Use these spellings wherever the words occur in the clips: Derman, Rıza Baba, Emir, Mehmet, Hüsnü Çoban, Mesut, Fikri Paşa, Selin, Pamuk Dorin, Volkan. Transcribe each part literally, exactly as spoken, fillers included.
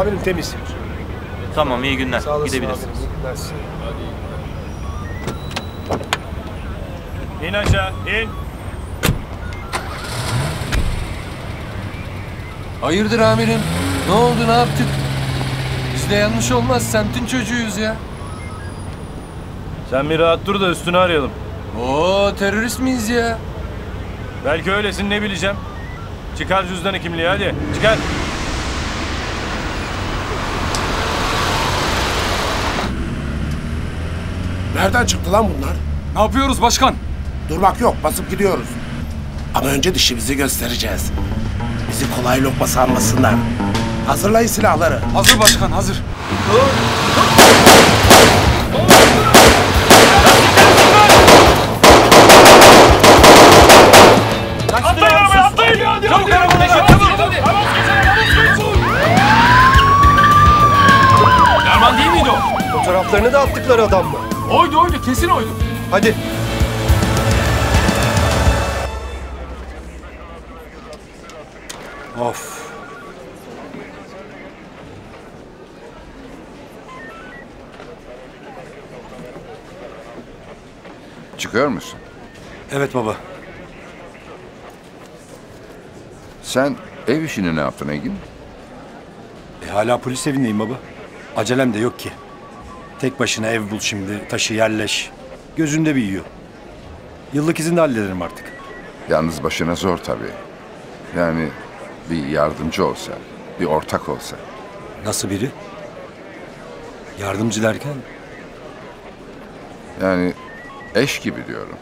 Amirim temiz. Tamam, iyi günler. Sağ olasın, gidebilirsiniz. İn aşağı, in. Hayırdır amirim? Ne oldu, ne yaptık? Biz de yanlış olmaz, semtin çocuğuyuz ya. Sen bir rahat dur da üstünü arayalım. Oo, terörist miyiz ya? Belki öylesin, ne bileceğim. Çıkar cüzdanı, kimliği, hadi çıkar. Nereden çıktı lan bunlar? Ne yapıyoruz başkan? Durmak yok, basıp gidiyoruz. Ama önce dişimizi göstereceğiz. Bizi kolay lokma sanmasınlar. Hazırlayın silahları. Hazır başkan, hazır. Atlayın abi, atlayın ya! Çabuk arabayı, çabuk! Derman değil miydi o? Fotoğraflarını da attıkları adam mı? Oydu, oydu. Kesin oydu. Hadi. Of. Çıkıyor musun? Evet baba. Sen ev işini ne yaptın Engin? E, hala polis evindeyim baba. Acelem de yok ki. Tek başına ev bul şimdi, taşı yerleş. Gözünde bir yiyor. Yıllık izin de hallederim artık. Yalnız başına zor tabii. Yani bir yardımcı olsa, bir ortak olsa. Nasıl biri? Yardımcı derken? Yani eş gibi diyorum.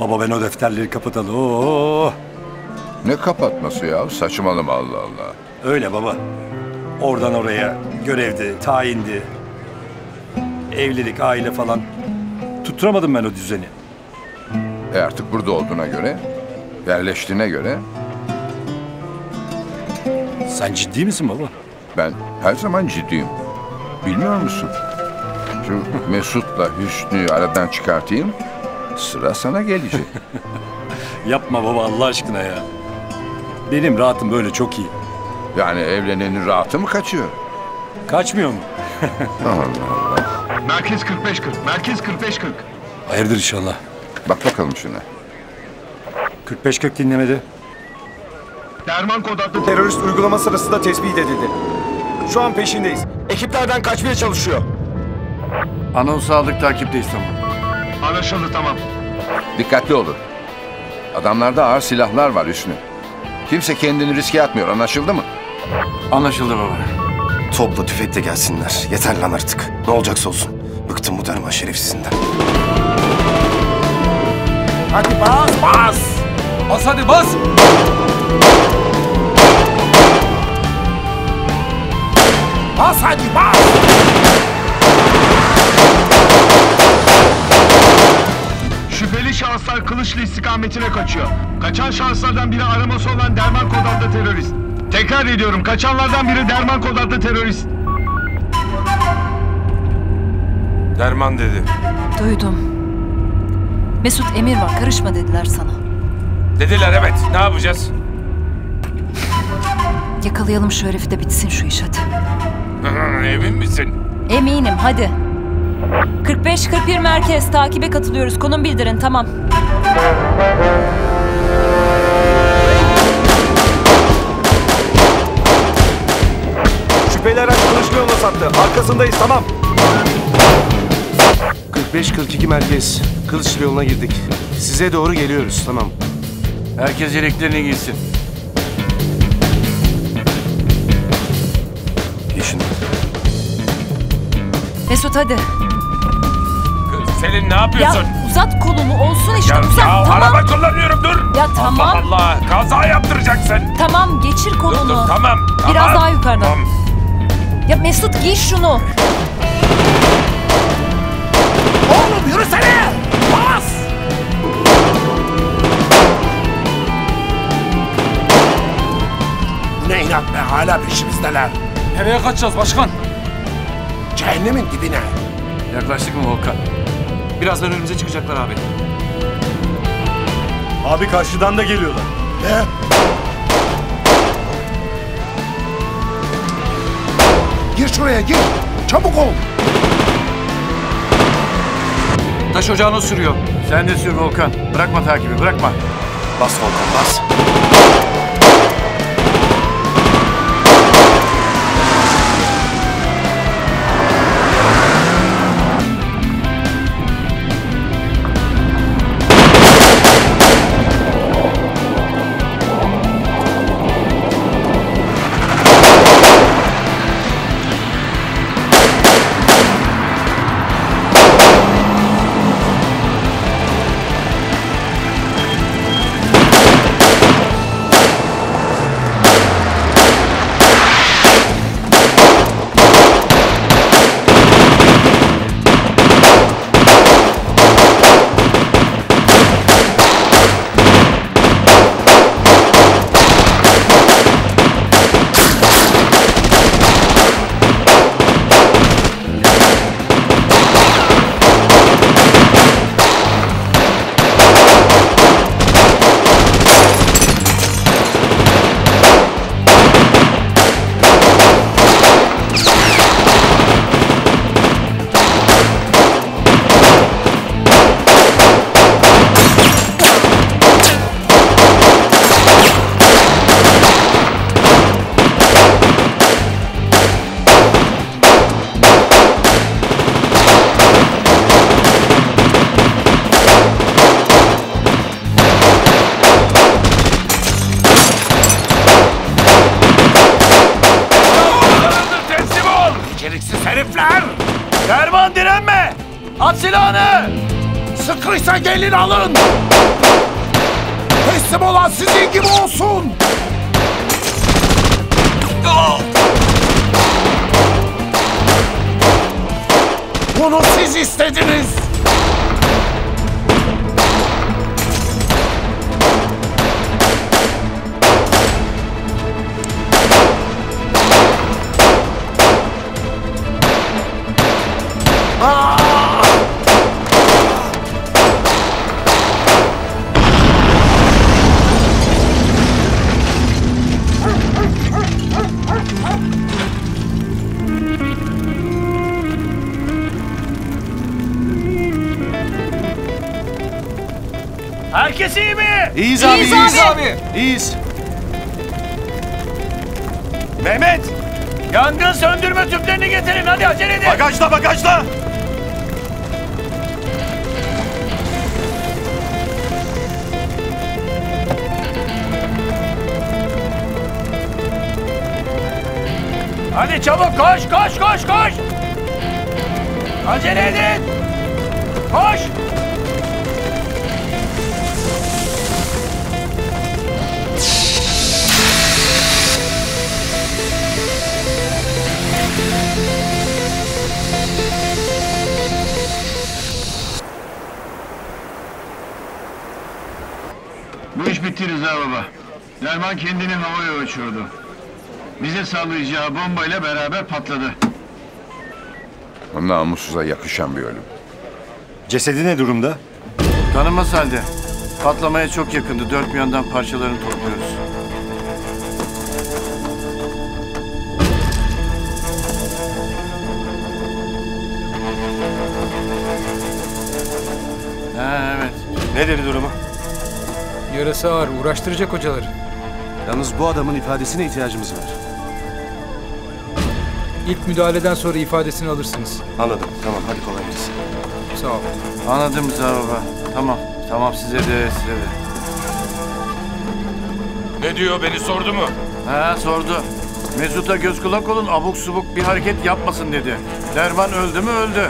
Baba ben o defterleri kapatalım. Oo. Ne kapatması ya? Saçmalama Allah Allah. Öyle baba. Oradan oraya görevdi, tayindi, evlilik, aile falan. Tutturamadım ben o düzeni. E artık burada olduğuna göre, yerleştiğine göre. Sen ciddi misin baba? Ben her zaman ciddiyim. Bilmiyor musun? Şu Mesut'la Hüsnü'yü aradan çıkartayım, sıra sana gelecek. Yapma baba Allah aşkına ya. Benim rahatım böyle çok iyi. Yani evlenenin rahatı mı kaçıyor? Kaçmıyor mu? Allah Allah. Merkez kırk beş kırk, merkez kırk beş kırk. Hayırdır inşallah. Bak bakalım şuna. kırk beş kırk dinlemedi. Derman kod adlı terörist uygulama sırasında tespit edildi. Şu an peşindeyiz. Ekiplerden kaçmaya çalışıyor. Anons aldık, takipteyiz tamam. Anlaşıldı tamam. Dikkatli olun. Adamlarda ağır silahlar var Hüsnü. Kimse kendini riske atmıyor, anlaşıldı mı? Anlaşıldı baba. Topla tüfek de gelsinler. Yeter lan artık. Ne olacaksa olsun. Bıktım bu Derman şerefsizinden. Hadi bas bas. Bas hadi bas. Bas hadi bas. Şüpheli şahıslar Kılıçlı istikametine kaçıyor. Kaçan şahıslardan biri araması olan Derman kod adlı terörist. Tekrar ediyorum, kaçanlardan biri Derman kod adlı terörist. Derman dedi. Duydum. Mesut emir var, karışma dediler sana. Dediler evet, ne yapacağız? Yakalayalım şu herifi de bitsin şu iş hadi. Emin misin? Eminim hadi. kırk beş kırk bir merkez, takibe katılıyoruz. Konum bildirin, tamam. Şüpheli araç kılıçlı yoluna saptı. Arkasındayız, tamam. kırk beş kırk iki merkez, kılıçlı yoluna girdik. Size doğru geliyoruz, tamam. Herkes yeleklerine giysin. Geçin. Mesut hadi. Selin ne yapıyorsun? Ya uzat kolumu olsun işte ya, uzat ya, tamam. Araba kullanıyorum dur. Ya tamam. Allah Allah kaza yaptıracaksın. Tamam geçir kolunu. Dur, dur, tamam. Biraz tamam, daha yukarıdan. Tamam. Ya Mesut giy şunu. Oğlum yürüsene. Bas. Ne inat be hala peşimizdeler. Nereye kaçacağız başkan? Cehennemin dibine. Yaklaştık mı Volkan? Birazdan önümüze çıkacaklar abi. Abi karşıdan da geliyorlar. Ne? Gir şuraya gir. Çabuk ol. Taş ocağına sürüyor. Sen de sür Volkan. Bırakma takibi, bırakma. Bas Volkan, bas. Derman direnme! At silahını! Sıkıysa gelin alın! Teslim olan sizin gibi olsun! Bunu siz istediniz! Herkes iyi mi? İyiyiz abi, iyiyiz, iyiyiz abi. abi. İyiyiz. Mehmet! Yangın söndürme tüplerini getirin, hadi acele edin. Bagajda, bagajda. Hadi çabuk, koş, koş, koş, koş. Acele edin. Koş. Bu iş bitti Rıza Baba. Derman kendini havaya uçurdu. Bize sallayacağı bombayla beraber patladı. Onun namussuza yakışan bir ölüm. Cesedi ne durumda? Tanınmaz halde. Patlamaya çok yakındı. Dört bir yandan parçalarını topluyoruz. Ha, evet. Nedir durumu? Yarası ağır, uğraştıracak hocaları. Yalnız bu adamın ifadesine ihtiyacımız var. İlk müdahaleden sonra ifadesini alırsınız. Anladım, tamam. Hadi kolay gelsin. Sağ ol. Anladım Rıza Baba. Tamam, tamam size de, size de. Ne diyor, beni sordu mu? Ha, sordu. Mesut'a göz kulak olun, abuk subuk bir hareket yapmasın dedi. Derman öldü mü öldü.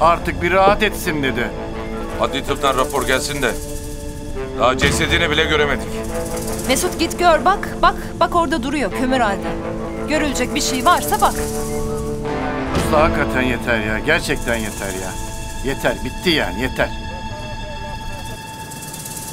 Artık bir rahat etsin dedi. Adli tıptan rapor gelsin de. Daha cesedini bile göremedik. Mesut git gör bak. Bak bak orada duruyor kömür halde. Görülecek bir şey varsa bak. Usta hakikaten yeter ya. Gerçekten yeter ya. Yeter bitti yani yeter.